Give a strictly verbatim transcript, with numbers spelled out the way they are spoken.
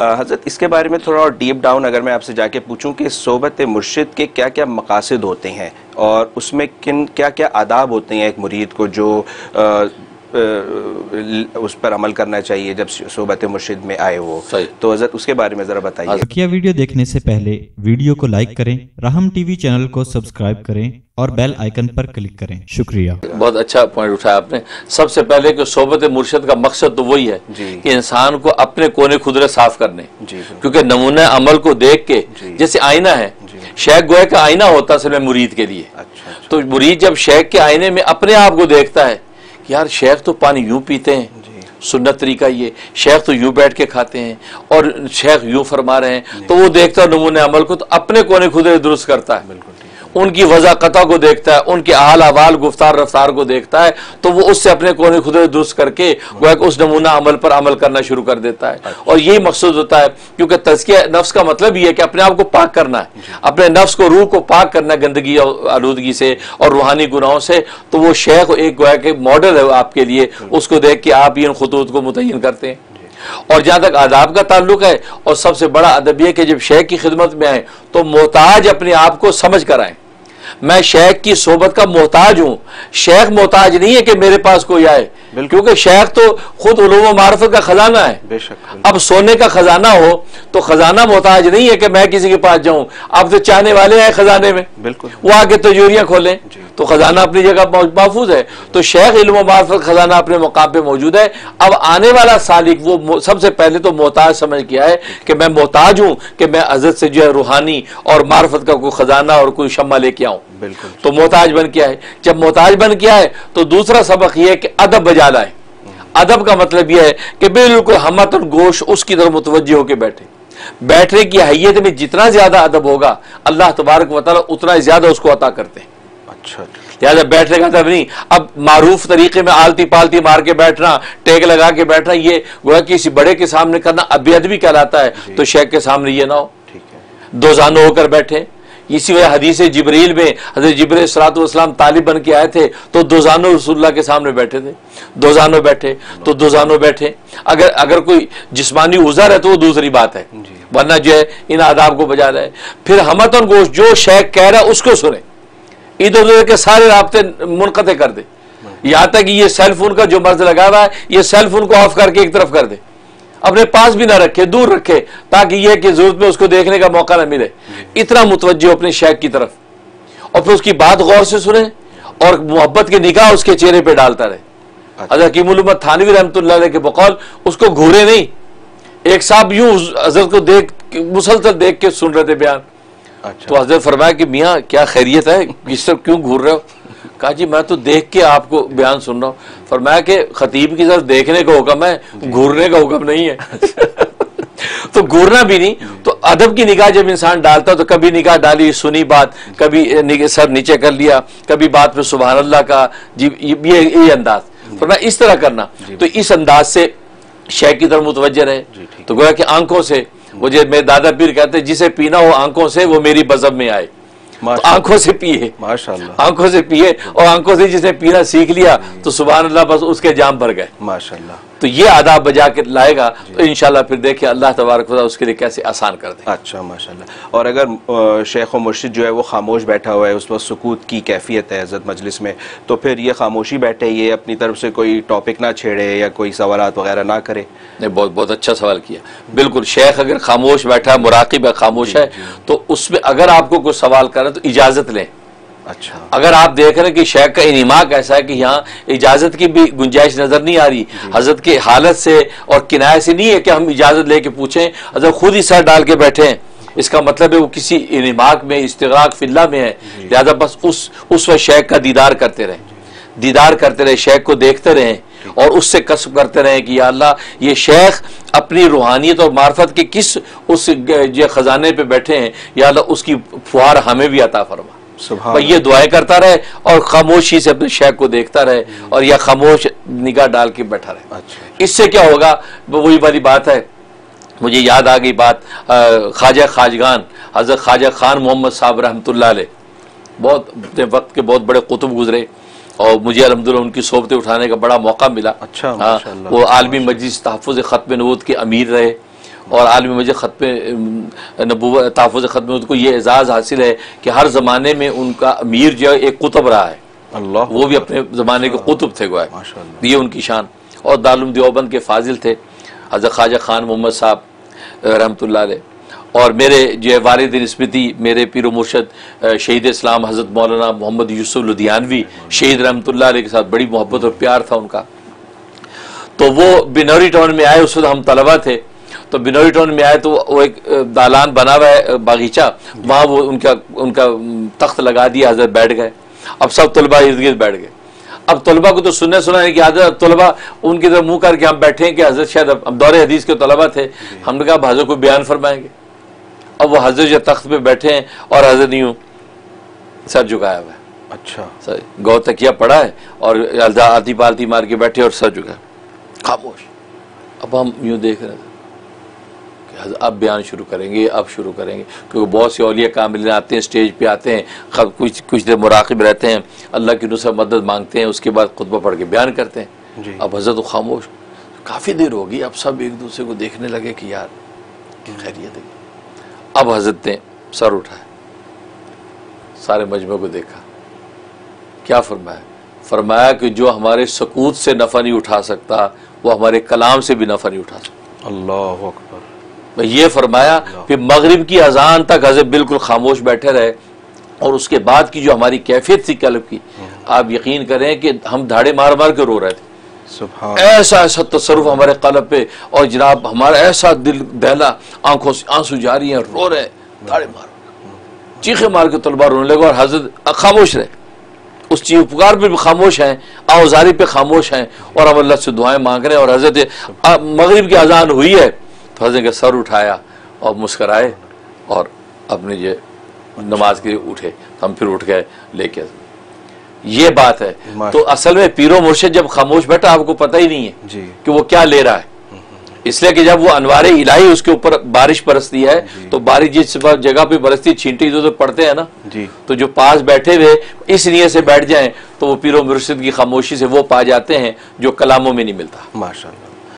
हज़रत इसके बारे में थोड़ा और डीप डाउन अगर मैं आपसे जाके पूछूं कि सोबत मुर्शिद के क्या क्या मकासद होते हैं और उसमें किन क्या क्या आदाब होते हैं एक मुरीद को जो आ, उस पर अमल करना चाहिए जब सोबत मुर्शिद में आए वो, तो हज़रत उसके बारे में ज़रा बताइए। बकिया वीडियो देखने से पहले वीडियो को लाइक करें, राहम टीवी चैनल को सब्सक्राइब करें और बेल आइकन पर क्लिक करें। शुक्रिया। बहुत अच्छा पॉइंट उठाया आपने। सबसे पहले कि सोबत मुर्शिद का मकसद तो वही है कि इंसान को अपने कोने खुदरे साफ करने, क्योंकि नमूना अमल को देख के जैसे आईना है, शेख गोया का आईना होता है सिर्फ मुरीद के लिए। तो मुरीद जब शेख के आईने में अपने आप को देखता है, यार शेख तो पानी यूं पीते हैं, सुन्नत तरीका ये, शेख तो यूं बैठ के खाते हैं और शेख यूं फरमा रहे हैं, तो वो देखता है नमूने अमल को, तो अपने कोने खुदे दुरुस्त करता है, उनकी वजाकता को देखता है, उनके हाल अहवाल गुफ्तार रफ्तार को देखता है, तो वो उससे अपने कोने खुदे दुरुस्त करके गोया उस नमूना अमल पर अमल करना शुरू कर देता है। और यही मकसद होता है, क्योंकि तज़किया नफ्स का मतलब ये है कि अपने आप को पाक करना है, अपने नफ्स को, रूह को पाक करना है गंदगी और आलूदगी से और रूहानी गुनाहों से। तो वो शेख एक गोया के मॉडल है आपके लिए, उसको देख के आप ये उन खतूत को मुतय्यन करते हैं। और जहाँ तक आदाब का ताल्लुक है, और सबसे बड़ा अदब यह कि जब शेख की खिदमत में आए तो मोहताज अपने आप को समझ कर आए, मैं शेख की सोबत का मोहताज हूँ। शेख मोहताज नहीं है कि मेरे पास कोई आए, क्योंकि शेख तो खुद उलूम व मारिफत का खजाना है। बेशक अब सोने का खजाना हो तो खजाना मोहताज नहीं है कि मैं किसी के पास जाऊं। अब तो चाहने वाले हैं खजाने में, बिल्कुल वो आके तिजोरियां खोलें तो खजाना अपनी जगह महफूज है। तो शेख इल्म व मारिफत खजाना अपने मुकाम पे मौजूद है। अब आने वाला सालिक वो सबसे पहले तो मोहताज समझ के आए कि मैं मोहताज हूँ कि मैं हज़रत से जो है रूहानी और मार्फत का कोई खजाना और कोई शम्मा लेके आऊँ। बिल्कुल, तो मोहताज बन के आए। जब मोहताज बन के आए तो दूसरा सबक यह है कि अदब बजा लाए। अदब का मतलब यह है कि बिल्कुल हमत और गोश उसकी तरफ मुतवज्जह होकर बैठे। बैठने की हैयत में जितना ज्यादा अदब होगा, अल्लाह तबारक व तआला उतना ही ज्यादा उसको अता करते हैं। अच्छा, लिहाजा बैठने का अदब नहीं, अब मारूफ तरीके में आलती पालती मार के बैठना, टेक लगा के बैठना, ये गोया किसी बड़े के सामने करना अबेअदबी कहलाता है। तो शेख के सामने ये ना हो, दोजानो होकर बैठे। इसी वजह हदीस जिब्रील में हज़रत जिब्रील सल्लल्लाहु अलैहि वसल्लम तालिब बन के आए थे तो दोजानो रसूलुल्लाह के सामने बैठे थे। दोजानो बैठे तो दोजानो बैठे। अगर अगर कोई जिस्मानी उज़र है तो वो दूसरी बात है, वरना जो है इन आदाब को बजा रहे। फिर हमतन गोश, जो शेख कह रहा है उसको सुने, इधर उधर के सारे राब्ते मुनक़ते कर दे। यहाँ तक ये सेल फोन का जो मर्ज लगा हुआ है, ये सेल फोन को ऑफ करके एक तरफ कर दे, अपने पास भी ना रखे, दूर रखे, ताकि यह कि जरूरत में उसको देखने का मौका ना मिले। इतना मुतवज्जो अपने शेख की तरफ, और फिर उसकी बात गौर से सुने और मोहब्बत की निगाह उसके चेहरे पे डालता रहे। हज़रत हकीम-उल-उम्मत थानवी रहमतुल्लाह अलैह के बकौल, उसको घूरे नहीं, एक साहब यूं हजरत को देख मुसलसल देख के सुन रहे थे बयान। तो हजरत फरमाया कि मियाँ क्या खैरियत है, इस तरफ क्यों घूर रहे हो? कहा जी मैं तो देख के आपको बयान सुन रहा हूँ। फरमाया कि खतीब की तरफ देखने का हुक्म है, घूरने का हुक्म नहीं है। तो घूरना भी नहीं। तो अदब की निगाह जब इंसान डालता तो कभी निगाह डाली, सुनी बात, कभी सर नीचे कर लिया, कभी बात पे सुभान अल्लाह का जी, ये ये अंदाज। फरमाया इस तरह करना, तो इस अंदाज से शेख की तरफ मुतवज्जह रहे। तो गोया कि आंखों से, मुझे मेरे दादा पीर कहते जिसे पीना हो आंखों से वो मेरी बज़ब में आए। तो आंखों से पिए, माशाल्लाह, आंखों से पिए। और आंखों से जिसने पीना सीख लिया तो सुबहानअल्लाह बस उसके जाम भर गए, माशाल्लाह। तो ये आदाब बजा के लाएगा तो इंशाल्लाह फिर देखे अल्लाह तबारक व तआला उसके लिए कैसे आसान कर दे। अच्छा, माशाल्लाह। और अगर शेख व मुर्शिद जो है वो खामोश बैठा हुआ है, उस वक्त सुकूत की कैफियत है हज़रत मजलिस में, तो फिर ये खामोशी बैठे, ये अपनी तरफ से कोई टॉपिक ना छेड़े या कोई सवाल वगैरह ना करे। नहीं, बहुत बहुत अच्छा सवाल किया। बिल्कुल, शेख अगर खामोश बैठा है, मुराकिब है, खामोश है, तो उसमें अगर आपको कोई सवाल करें तो इजाज़त लें। अच्छा, अगर आप देख रहे हैं कि शेख का इनिमाक ऐसा है कि यहाँ इजाज़त की भी गुंजाइश नज़र नहीं आ रही, हज़रत की हालत से और किनाए से नहीं है कि हम इजाज़त लेके पूछें, हज़रत खुद ही सर डाल के बैठे हैं, इसका मतलब है वो किसी इनिमाक में, इस्तिग़राक़ फिल्ला में है। लिहाजा बस उस उस वक्त शेख का दीदार करते रहें, दीदार करते रहें, शेख को देखते रहें और उससे कसब करते रहें कि या अल्लाह ये शेख अपनी रूहानियत और मार्फत के किस उस जो खजाने पर बैठे हैं, या अल्लाह उसकी फुहार हमें भी अता फरमा। भाई ये दुआएं करता रहे और खामोशी से अपने शेख को देखता रहे और यह खामोश निगाह डाल के बैठा रहे। अच्छा, इससे क्या होगा? वही वाली बात है, मुझे याद आ गई बात। ख्वाजा खाजगान, हज़रत ख्वाजा खान मोहम्मद साहब रहमतुल्लाह अलैह, बहुत अपने वक्त के बहुत बड़े कुतुब गुजरे और मुझे अलहम्दुलिल्लाह उनकी सोबतें उठाने का बड़ा मौका मिला। अच्छा, हाँ, वो आलमी मजलिस तहफ़्फ़ुज़ ख़त्म नबूवत के अमीर रहे, और आलमी वजह खत्म नबूवत तहफ़ुज़ ख़त्म उनको ये एज़ाज़ हासिल है कि हर ज़माने में उनका अमीर जो है एक कुतुब रहा है, अल्लाह वो भी अपने ज़माने के कुतुब थे गोया, ये उनकी शान। और दारुल दियोबंद के फाजिल थे हज़रत ख्वाजा खान मोहम्मद साहब रहमतुल्लाह अलैह, और मेरे जो है वालिद निस्बती मेरे पीर मुर्शद शहीद इस्लाम हज़रत मौलाना मोहम्मद यूसुफ लुधियानवी शहीद रहमतुल्लाह अलैह के साथ बड़ी मोहब्बत और प्यार था उनका। तो वो बिनौरी टाउन में आए, उस वक्त हम तलबा थे, तो बिनौरी टाउन में आए तो वो एक दालान बना हुआ है बागीचा, वहाँ वो उनका उनका तख्त लगा दिया, हज़रत बैठ गए। अब सब तलबा इर्द गिर्द बैठ गए। अब तलबा को तो सुनने सुनाने की आदत, अब तलबा उनकी तरफ मुँह करके हम बैठे कि हज़रत शायद अब दौरे हदीस के तलबा थे, हमने कहा अब हज़रत को बयान फरमाएंगे। अब वो हज़रत जो तख्त पे बैठे हैं और हज़रत यूँ सर झुकाया हुआ है, अच्छा सर गौ तकिया पड़ा है और आती पालती मार के बैठे और सर झुकाया खामोश। अब हम यूँ देख रहे थे अब बयान शुरू करेंगे, अब शुरू करेंगे, क्योंकि बहुत से औलिया कामिल आते हैं, स्टेज पे आते हैं, खब कुछ कुछ देर मुराकिब रहते हैं, अल्लाह की नुसरत मदद मांगते हैं, उसके बाद खुतबा पढ़ के बयान करते हैं। अब हज़रत खामोश काफ़ी देर होगी, अब सब एक दूसरे को देखने लगे कि यार खैरियत है। अब हज़रत ने सर उठाया, सारे मजमे को देखा, क्या फरमाया? फरमाया कि जो हमारे सकूत से नफ़ा नहीं उठा सकता वो हमारे कलाम से भी नफ़ा नहीं उठा सकता। अल्लाह अकबर। ये फरमाया कि मगरिब की अजान तक हज़रत बिल्कुल खामोश बैठे रहे, और उसके बाद की जो हमारी कैफियत थी कल्ब की, आप यकीन करें कि हम धाड़े मार मार के रो रहे थे। ऐसा ऐसा तसर्रुफ हमारे कल्ब पे, और जनाब हमारा ऐसा दिल दहला, आंखों से आंसू जारी हैं, रो रहे धाड़े मार चीखे मार के तलबा रोने लगे, और हजरत खामोश रहे, उस चीख पुकार पर भी खामोश हैं, आवाजारी पे खामोश हैं, और हम अल्लाह से दुआएं मांग रहे हैं। और हजरत मगरिब की अजान हुई है, हज़रत का सर उठाया और मुस्कराए और अपने ये नमाज के लिए उठे, हम फिर उठ गए लेके। ये बात है। तो असल में पीरो मुर्शिद जब खामोश बैठा आपको पता ही नहीं है जी कि वो क्या ले रहा है, इसलिए कि जब वो अनवारे इलाही उसके ऊपर बारिश बरसती है तो बारिश जिस जगह पे बरसती छींटे जो तो पड़ते हैं ना जी, तो जो पास बैठे हुए इस नियत से बैठ जाएं तो वो पीरो मुर्शिद की खामोशी से वो पा जाते हैं जो कलामों में नहीं मिलता। माशाल्लाह।